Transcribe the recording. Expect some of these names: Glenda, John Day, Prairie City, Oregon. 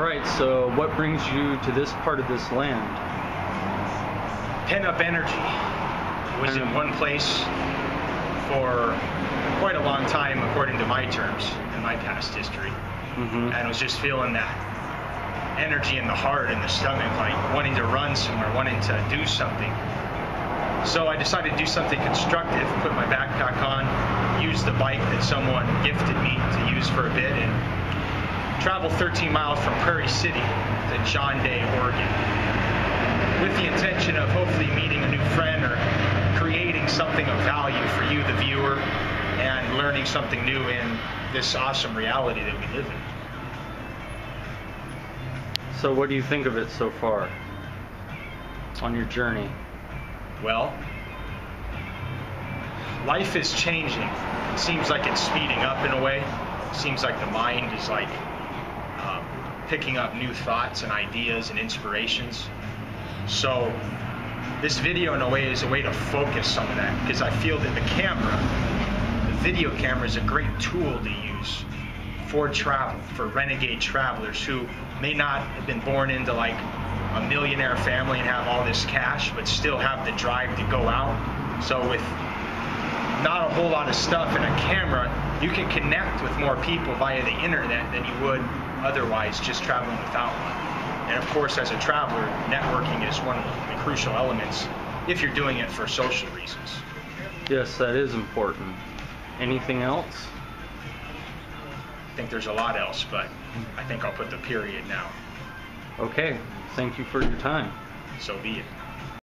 Alright, so what brings you to this part of this land? Pent-up energy. It was in one place for quite a long time, according to my terms and my past history. Mm-hmm. And I was just feeling that energy in the heart and the stomach, like wanting to run somewhere, wanting to do something. So I decided to do something constructive, put my backpack on, use the bike that someone gifted me to use for a bit, and traveled 13 miles from Prairie City to John Day, Oregon, with the intention of hopefully meeting a new friend or creating something of value for you, the viewer, and learning something new in this awesome reality that we live in. So what do you think of it so far on your journey? Well, life is changing. It seems like it's speeding up in a way. It seems like the mind is like picking up new thoughts and ideas and inspirations. So this video in a way is a way to focus some of that, because I feel that the camera, the video camera, is a great tool to use for travel, for renegade travelers who may not have been born into like a millionaire family and have all this cash, but still have the drive to go out. So with not a whole lot of stuff in a camera, you can connect with more people via the internet than you would otherwise just traveling without one. And of course, as a traveler, networking is one of the crucial elements if you're doing it for social reasons. Yes, that is important. Anything else? I think there's a lot else, but I think I'll put the period now. Okay. Thank you for your time. So be it.